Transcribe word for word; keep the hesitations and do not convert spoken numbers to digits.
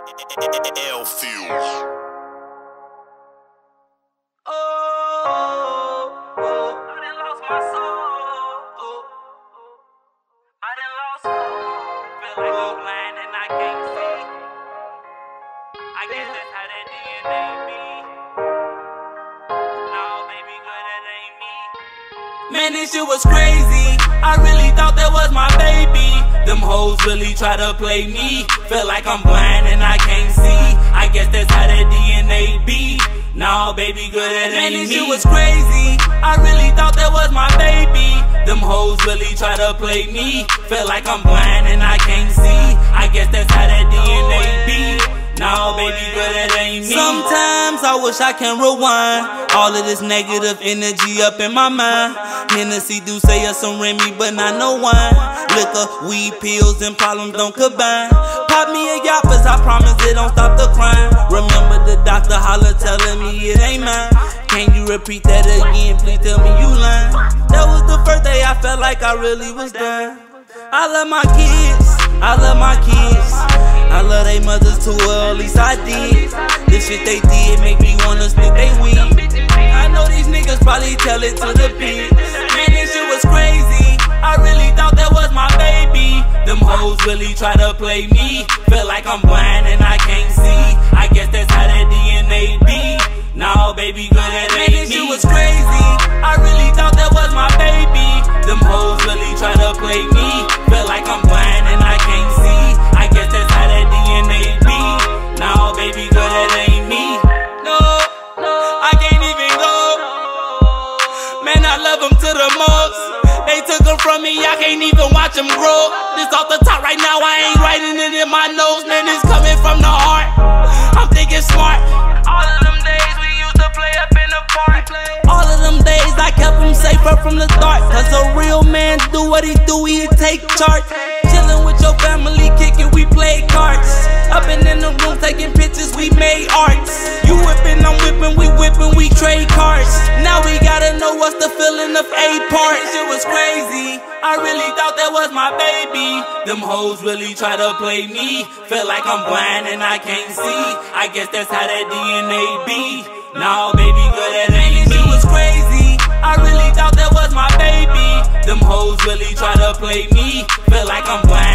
LFieldz. Oh, oh, oh, I done lost my soul. Oh, oh, I done lost hope. Feel like I'm blind and I can't see. I guess that's how that D N A be. No, baby girl, that ain't me. Man, this shit was crazy. I really thought that was my baby. Them hoes really try to play me. Feel like I'm blind and I can't see. I guess that's how that D N A be. Nah, baby girl, that ain't me. Man, this shit was crazy. I really thought that was my baby. Them hoes really try to play me. Feel like I'm blind and I can't see. I guess that's how that D N A be. Nah, baby girl, that ain't me. Sometimes I wish I can rewind all of this negative energy up in my mind. Hennessy do say us some Remy, but not no wine. Liquor, weed, pills, and problems don't combine. Pop me a yappers, I promise it don't stop the crime. Remember the doctor holler telling me it ain't mine. Can you repeat that again? Please tell me you lying. That was the first day I felt like I really was done. I love my kids, I love my kids. I love they mothers too, or at least I did. The shit they did make me wanna split they weed. I know these niggas probably tell it to the bitch. Man, this shit was crazy. I really thought that was my baby. Them hoes really try to play me. Feel like I'm blind and I can't see. I guess that's how that D N A be. Nah, baby girl, that ain't me. Man, this shit was crazy. I really thought that was my baby. Them hoes really try to play me. Feel like I'm blind and I can't see. I guess that's how that D N A be. Nah, baby girl, that ain't me. No, no, I can't even go. Man, I love them to the most. They took them from me, I can't even watch them grow. This off the top right now, I ain't writing it in my nose. Man, it's coming from the heart. I'm thinking smart. All of them days we used to play up in the park. All of them days I kept them safe up from the start. Cause a real man do what he do, he take charge. Chilling with your family, kicking, we play cards. Up and in the room, taking pictures, we made arts. You whipping, I'm whipping, we whipping, we trade cards. Now we gotta know what's the feeling of eight parts. Crazy, I really thought that was my baby. Them hoes really try to play me. Feel like I'm blind and I can't see. I guess that's how that D N A be. Nah, baby girl, that ain't me. She was crazy. I really thought that was my baby. Them hoes really try to play me. Feel like I'm blind.